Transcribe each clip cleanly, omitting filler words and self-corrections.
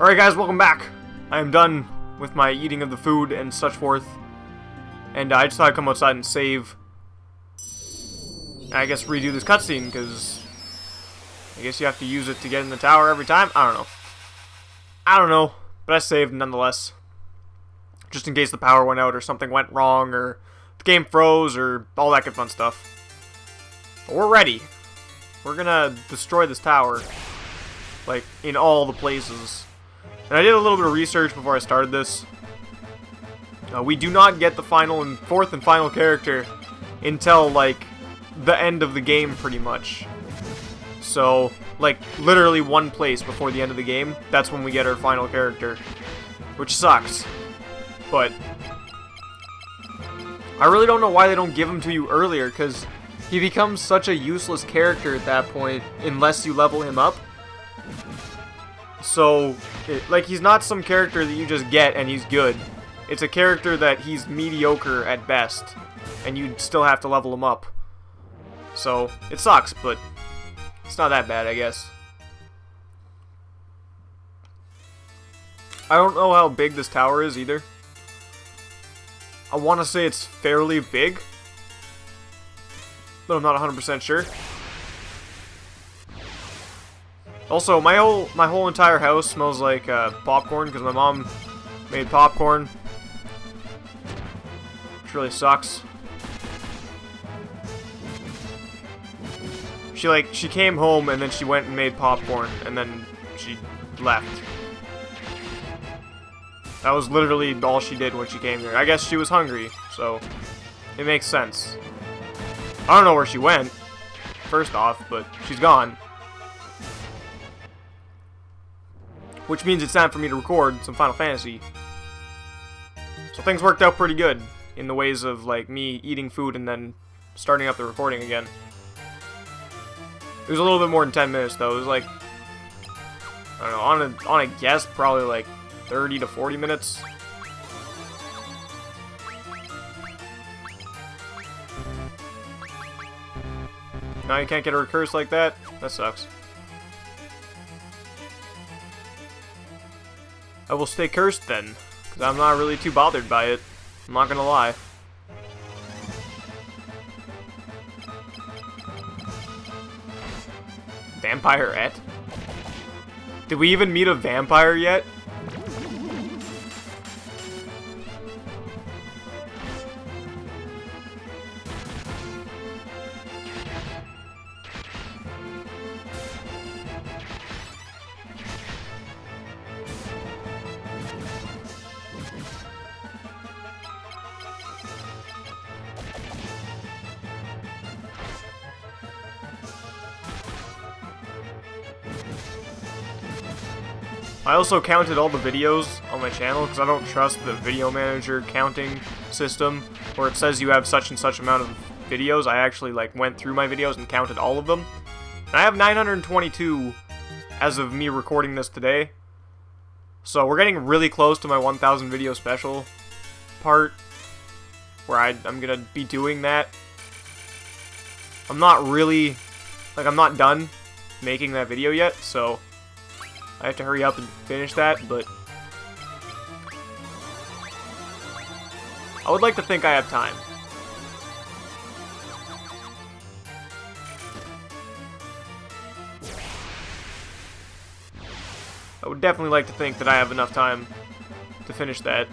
Alright guys, welcome back. I am done with my eating of the food and such forth. And I just thought I'd come outside and save. And I guess redo this cutscene, because I guess you have to use it to get in the tower every time. I don't know. But I saved nonetheless. Just in case the power went out or something went wrong or the game froze or all that good fun stuff. But we're ready. We're gonna destroy this tower. Like, in all the places. And I did a little bit of research before I started this. We do not get the fourth and final character until, like, the end of the game, pretty much. So, like, literally one place before the end of the game, that's when we get our final character. Which sucks. But I really don't know why they don't give him to you earlier, because he becomes such a useless character at that point, unless you level him up. So, like, he's not some character that you just get and he's good. It's a character that he's mediocre at best, and you still have to level him up. So, it sucks, but it's not that bad, I guess. I don't know how big this tower is, either. I want to say it's fairly big, but I'm not 100% sure. Also, my whole entire house smells like popcorn, because my mom made popcorn, which really sucks. She came home and then she went and made popcorn, and then she left. That was literally all she did when she came here. I guess she was hungry, so it makes sense. I don't know where she went, first off, but she's gone. Which means it's time for me to record some Final Fantasy. So things worked out pretty good in the ways of, like, me eating food and then starting up the recording again. It was a little bit more than 10 minutes, though. It was like, I don't know, on a guess, probably like 30 to 40 minutes. Now you can't get a recurse like that? That sucks. I will stay cursed then, because I'm not really too bothered by it. I'm not gonna lie. Vampirette? Did we even meet a vampire yet? I also counted all the videos on my channel, because I don't trust the video manager counting system where it says you have such and such amount of videos. I actually, like, went through my videos and counted all of them. And I have 922 as of me recording this today. So we're getting really close to my 1,000 video special part, where I'm going to be doing that. I'm not really, like, I'm not done making that video yet, so I have to hurry up and finish that, but I would like to think I have time. I would definitely like to think that I have enough time to finish that.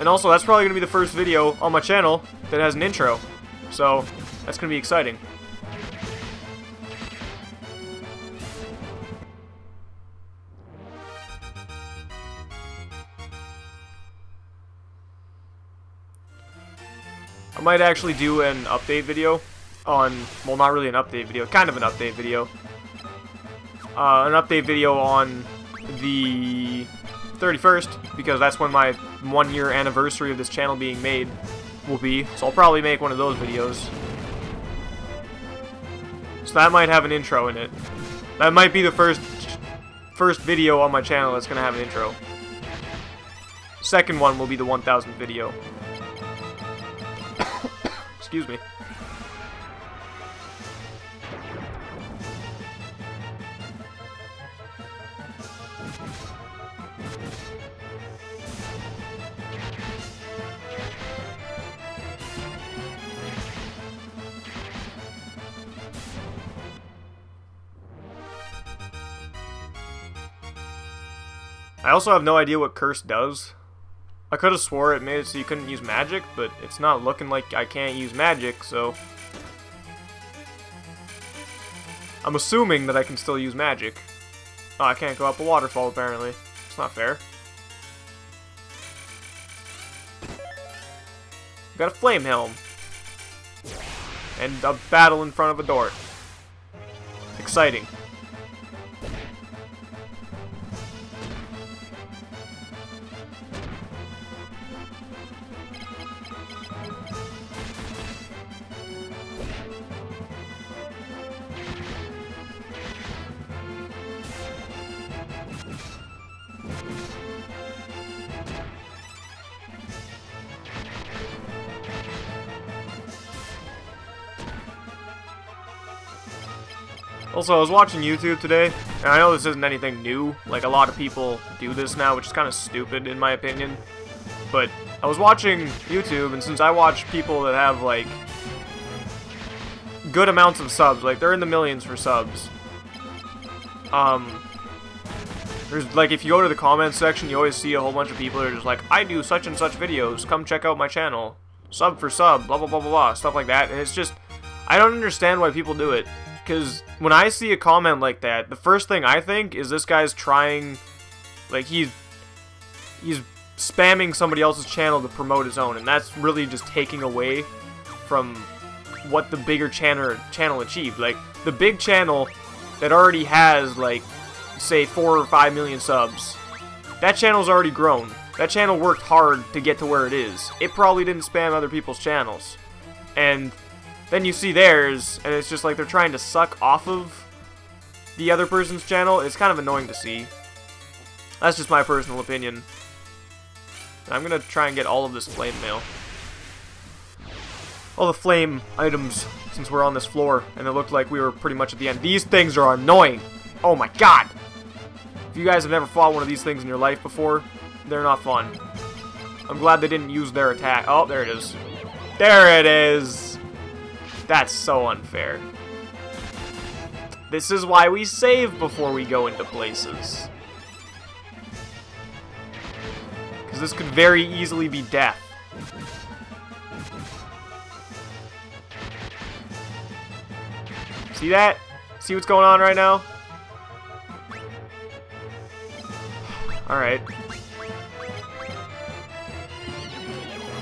And also, that's probably going to be the first video on my channel that has an intro, so that's going to be exciting. I might actually do an update video on, well, not really an update video, kind of an update video. An update video on the 31st, because that's when my 1-year anniversary of this channel being made will be. So I'll probably make one of those videos. So that might have an intro in it. That might be the first video on my channel that's going to have an intro. Second one will be the 1,000th video. Excuse me. I also have no idea what curse does. I could have swore it made it so you couldn't use magic, but it's not looking like I can't use magic, so... I'm assuming that I can still use magic. Oh, I can't go up a waterfall, apparently. It's not fair. Got a flame helm. And a battle in front of a door. Exciting. Also, I was watching YouTube today, and I know this isn't anything new, like a lot of people do this now, which is kind of stupid in my opinion, but I was watching YouTube, and since I watch people that have, like, good amounts of subs, like, they're in the millions for subs, there's, like, if you go to the comments section, you always see a whole bunch of people that are just like, I do such and such videos, come check out my channel, sub for sub, blah blah blah blah blah, stuff like that, and it's just, I don't understand why people do it. Because when I see a comment like that, the first thing I think is this guy's trying, like, he's spamming somebody else's channel to promote his own, and that's really just taking away from what the bigger channel achieved. Like, the big channel that already has, like, say 4 or 5 million subs, that channel's already grown. That channel worked hard to get to where it is. It probably didn't spam other people's channels. And... then you see theirs, and it's just like they're trying to suck off of the other person's channel. It's kind of annoying to see. That's just my personal opinion. I'm going to try and get all of this flame mail. All the flame items, since we're on this floor, and it looked like we were pretty much at the end. These things are annoying! Oh my god! If you guys have never fought one of these things in your life before, they're not fun. I'm glad they didn't use their attack. Oh, there it is. There it is! That's so unfair. This is why we save before we go into places. Because this could very easily be death. See that? See what's going on right now? Alright.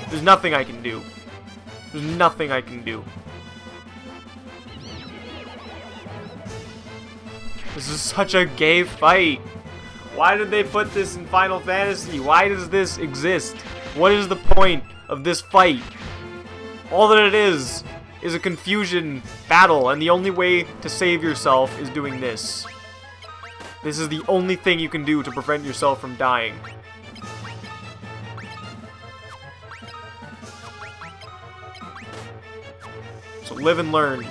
There's nothing I can do. There's nothing I can do. This is such a gay fight. Why did they put this in Final Fantasy? Why does this exist? What is the point of this fight? All that it is a confusion battle, and the only way to save yourself is doing this. This is the only thing you can do to prevent yourself from dying. So live and learn.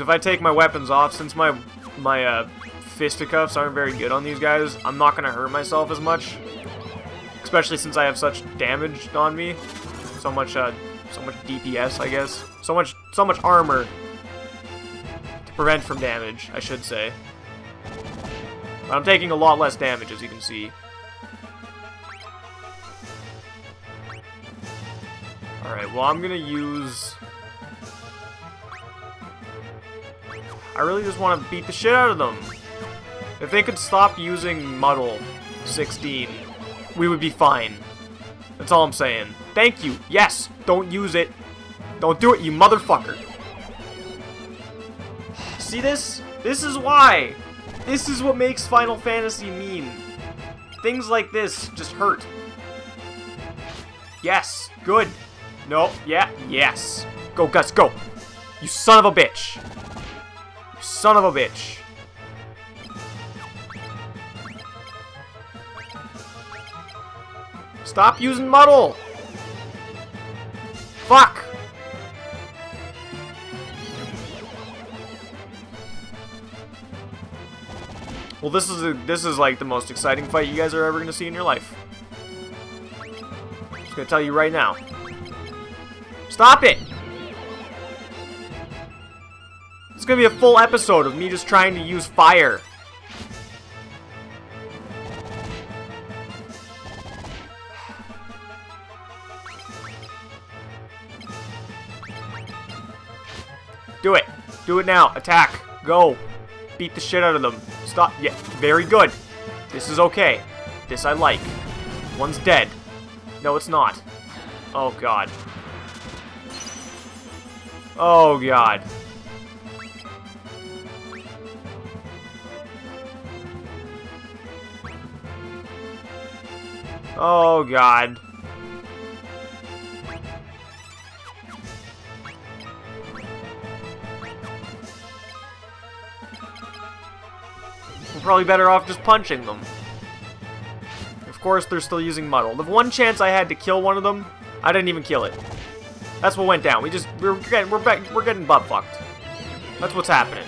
If I take my weapons off, since my fisticuffs aren't very good on these guys, I'm not gonna hurt myself as much, especially since I have such damage on me, so much DPS, I guess, so much armor to prevent from damage, I should say. But I'm taking a lot less damage, as you can see. All right, well, I'm gonna use. I really just want to beat the shit out of them. If they could stop using Muddle 16, we would be fine. That's all I'm saying. Thank you. Yes, don't use it. Don't do it, you motherfucker. See this? This is why. This is what makes Final Fantasy mean. Things like this just hurt. Yes. Good. No. Yeah. Yes. Go, Gus, go. You son of a bitch. Son of a bitch. Stop using Muddle. Fuck. Well, this is like the most exciting fight you guys are ever gonna see in your life. I'm just gonna tell you right now. Stop it. gonna be a full episode of me just trying to use fire. Do it. Do it now. Attack. Go. Beat the shit out of them. Stop. Yeah. Very good. This is okay. This I like. One's dead. No, it's not. Oh, God. Oh, God. Oh, God. We're probably better off just punching them. Of course, they're still using Muddle. The one chance I had to kill one of them, I didn't even kill it. That's what went down. We're getting butt fucked. That's what's happening.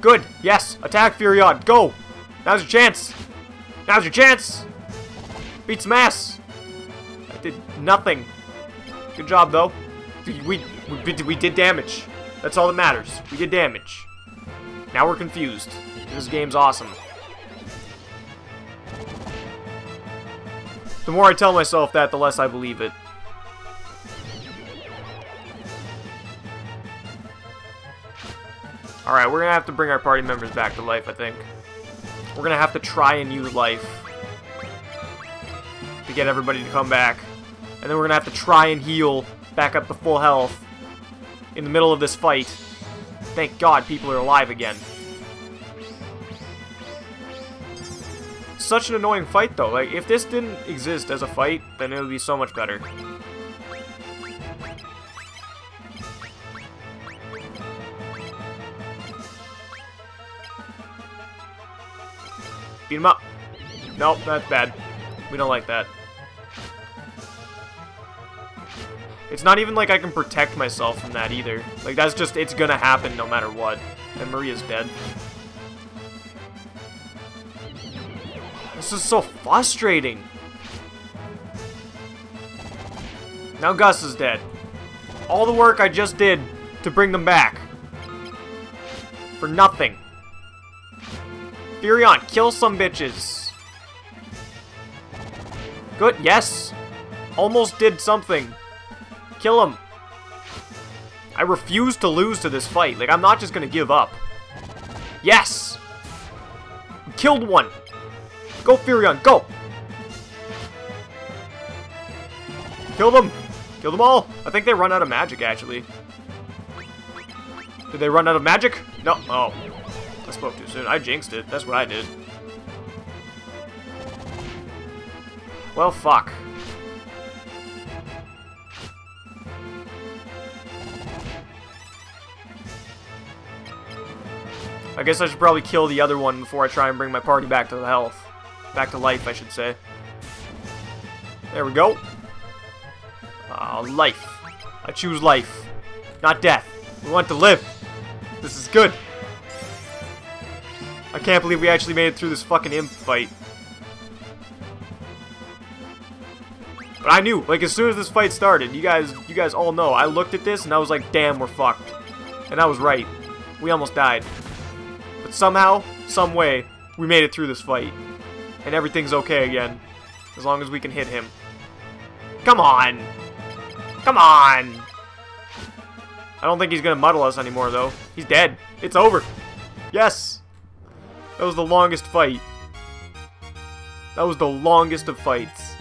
Good. Yes. Attack, Firion. Go. Now's your chance. Now's your chance. Beat some ass. I did nothing. Good job though. We did damage. That's all that matters. We did damage. Now we're confused. This game's awesome. The more I tell myself that, the less I believe it. Alright, we're gonna have to bring our party members back to life, I think. We're gonna have to try and use life to get everybody to come back. And then we're gonna have to try and heal back up to full health in the middle of this fight. Thank God people are alive again. Such an annoying fight, though. Like, if this didn't exist as a fight, then it would be so much better. Beat him up. Nope, that's bad. We don't like that. It's not even like I can protect myself from that either. Like, that's just, it's gonna happen no matter what. And Maria's dead. This is so frustrating. Now Gus is dead. All the work I just did to bring them back. For nothing. Firion, kill some bitches. Good, yes. Almost did something. Kill him. I refuse to lose to this fight. Like, I'm not just gonna give up. Yes. Killed one. Go, Firion, go. Kill them. Kill them all. I think they run out of magic, actually. Did they run out of magic? No. Oh. I spoke too soon. I jinxed it. That's what I did. Well, fuck. I guess I should probably kill the other one before I try and bring my party back to health. Back to life, I should say. There we go. Life. I choose life. Not death. We want to live. This is good. I can't believe we actually made it through this fucking imp fight. But I knew, like, as soon as this fight started, you guys all know, I looked at this and I was like, damn, we're fucked. And I was right. We almost died. But somehow, some way, we made it through this fight. And everything's okay again. As long as we can hit him. Come on! Come on! I don't think he's gonna muddle us anymore, though. He's dead. It's over. Yes! That was the longest fight. That was the longest of fights.